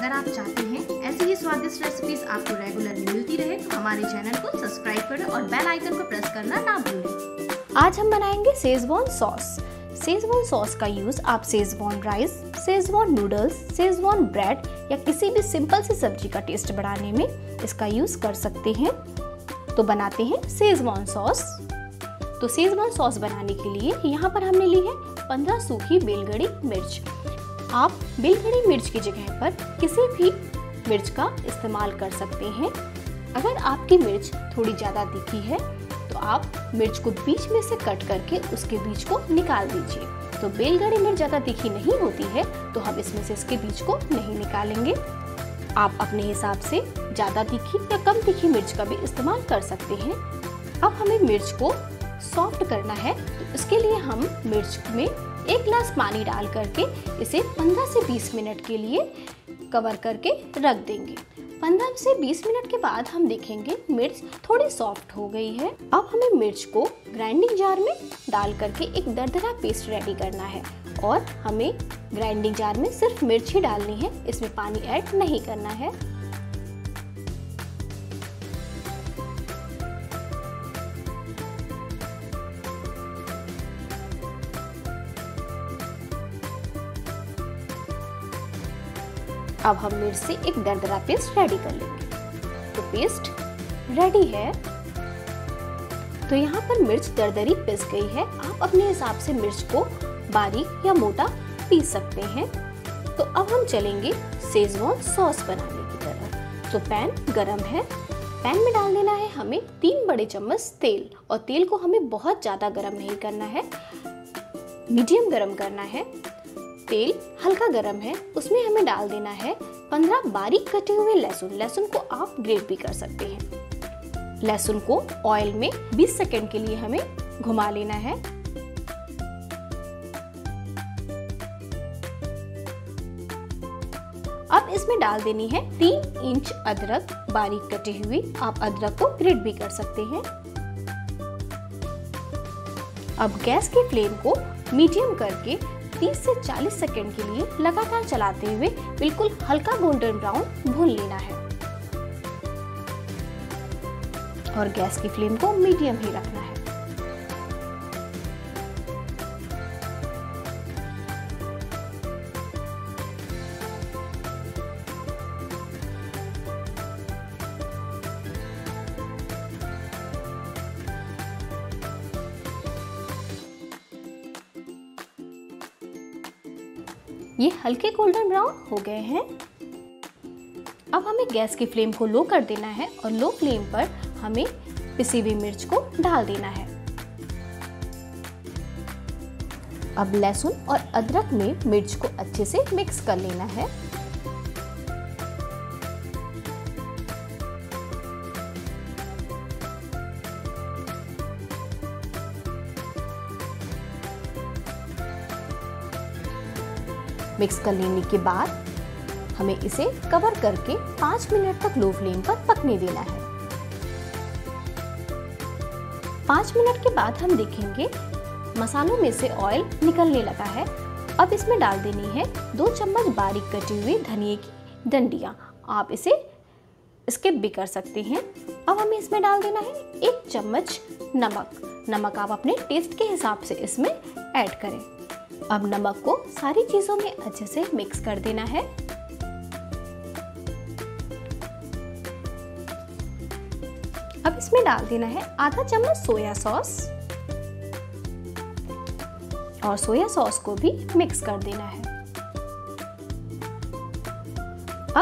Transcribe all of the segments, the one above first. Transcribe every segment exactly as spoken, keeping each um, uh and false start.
अगर आप चाहते हैं ऐसी ही स्वादिष्ट रेसिपीज आपको रेगुलरली मिलती रहे तो हमारे चैनल को सब्सक्राइब करें और बेल आइकन को प्रेस करना ना भूलें। आज हम बनाएंगे शेजवान सॉस। शेजवान सॉस का यूज आप Schezwan rice, Schezwan noodles, Schezwan bread या किसी भी सिंपल सी सब्जी का टेस्ट बढ़ाने में इसका यूज कर सकते हैं। तो बनाते हैं शेजवान सॉस। तो शेजवान सॉस बनाने के लिए यहाँ पर हमने ली है पंद्रह सूखी बेलगड़ी मिर्च। आप बेलगड़ी मिर्च की जगह पर किसी भी मिर्च का इस्तेमाल कर सकते हैं। अगर आपकी मिर्च थोड़ी ज़्यादा तीखी है तो आप मिर्च को बीच में से कट करके उसके बीज को निकाल दीजिए। तो बेलगड़ी मिर्च ज़्यादा तीखी नहीं होती है तो हम इसमें से इसके बीज को नहीं निकालेंगे। आप अपने हिसाब से ज़्यादा तीखी या कम तीखी मिर्च का भी इस्तेमाल कर सकते हैं। अब हमें मिर्च को सॉफ्ट करना है तो इसके लिए हम मिर्च में एक गिलास पानी डाल करके इसे पंद्रह से बीस मिनट के लिए कवर करके रख देंगे। पंद्रह से बीस मिनट के बाद हम देखेंगे मिर्च थोड़ी सॉफ्ट हो गई है। अब हमें मिर्च को ग्राइंडिंग जार में डाल करके एक दरदरा पेस्ट रेडी करना है और हमें ग्राइंडिंग जार में सिर्फ मिर्च ही डालनी है, इसमें पानी ऐड नहीं करना है। अब हम मिर्च से एक दरदरा पेस्ट रेडी कर लेंगे। तो पेस्ट रेडी है। तो यहाँ पर मिर्च दरदरी पिस गई है। आप अपने हिसाब से मिर्च को बारीक या मोटा पीस सकते हैं। तो अब हम चलेंगे शेजवान सॉस बनाने की तरफ। तो पैन गरम है, पैन में डाल देना है हमें तीन बड़े चम्मच तेल। और तेल को हमें बहुत ज़्यादा गरम नहीं करना है, मीडियम गरम करना है। तेल हल्का गरम है, उसमें हमें डाल देना है पंद्रह बारीक कटे हुए लहसुन। लहसुन को आप ग्रेट भी कर सकते हैं। लहसुन को ऑयल में बीस सेकंड के लिए हमें घुमा लेना है। अब इसमें डाल देनी है तीन इंच अदरक बारीक कटे हुए। आप अदरक को ग्रेट भी कर सकते हैं। अब गैस के फ्लेम को मीडियम करके तीस से चालीस सेकंड के लिए लगातार चलाते हुए बिल्कुल हल्का गोल्डन ब्राउन भून लेना है और गैस की फ्लेम को मीडियम ही रखना है। ये हल्के गोल्डन ब्राउन हो गए हैं। अब हमें गैस की फ्लेम को लो कर देना है और लो फ्लेम पर हमें पिसी हुई मिर्च को डाल देना है। अब लहसुन और अदरक में मिर्च को अच्छे से मिक्स कर लेना है। मिक्स कर लेने के बाद हमें इसे कवर करके पाँच मिनट तक लो फ्लेम पर पकने देना है। पाँच मिनट के बाद हम देखेंगे मसालों में से ऑयल निकलने लगा है। अब इसमें डाल देनी है दो चम्मच बारीक कटी हुई धनिए की डंडियाँ। आप इसे स्किप भी कर सकते हैं। अब हमें इसमें डाल देना है एक चम्मच नमक। नमक आप अपने टेस्ट के हिसाब से इसमें ऐड करें। अब नमक को सारी चीजों में अच्छे से मिक्स कर देना है। अब इसमें डाल देना है आधा चम्मच सोया सॉस और सोया सॉस को भी मिक्स कर देना है।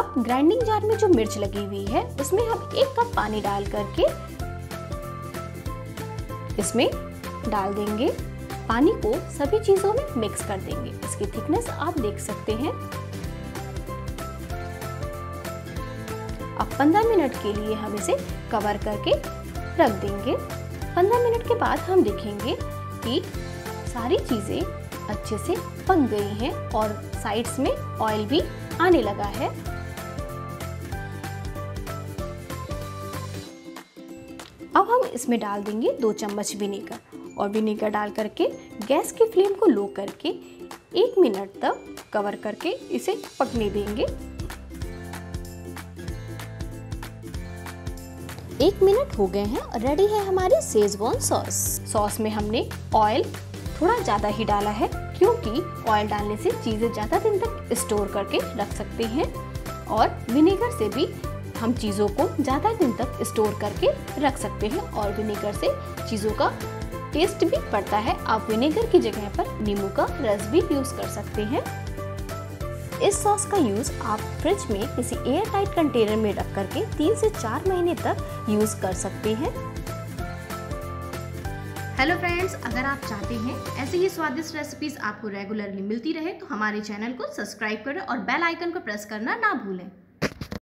अब ग्राइंडिंग जार में जो मिर्च लगी हुई है उसमें हम एक कप पानी डाल करके इसमें डाल देंगे। पानी को सभी चीजों में मिक्स कर देंगे। इसकी थिकनेस आप देख सकते हैं। अब पंद्रह मिनट के लिए हम इसे कवर करके रख देंगे। पंद्रह मिनट के बाद हम देखेंगे कि सारी चीजें अच्छे से पक गई हैं और साइड्स में ऑयल भी आने लगा है। अब हम इसमें डाल देंगे दो चम्मच विनेगर और विनेगर डाल करके गैस की फ्लेम को लो करके एक मिनट तक कवर करके इसे पकने देंगे। एक मिनट हो गए हैं और रेडी है हमारी शेजवान सॉस। सॉस में हमने ऑयल थोड़ा ज़्यादा ही डाला है क्योंकि ऑयल डालने से चीज़ें ज़्यादा दिन तक स्टोर करके रख सकते हैं और विनेगर से भी हम चीज़ों को ज़्यादा दिन तक स्टोर करके रख सकते हैं और विनेगर से चीज़ों का टेस्ट भी बढ़ता है। आप विनेगर की जगह पर नींबू का रस भी यूज़ कर सकते हैं। इस सॉस का यूज़ आप फ्रिज में किसी एयर टाइट कंटेनर में रख करके तीन से चार महीने तक यूज़ कर सकते हैं। हेलो फ्रेंड्स, अगर आप चाहते हैं ऐसे ही स्वादिष्ट रेसिपीज आपको रेगुलरली मिलती रहे तो हमारे चैनल को सब्सक्राइब करें और बेल आइकन को प्रेस करना ना भूलें।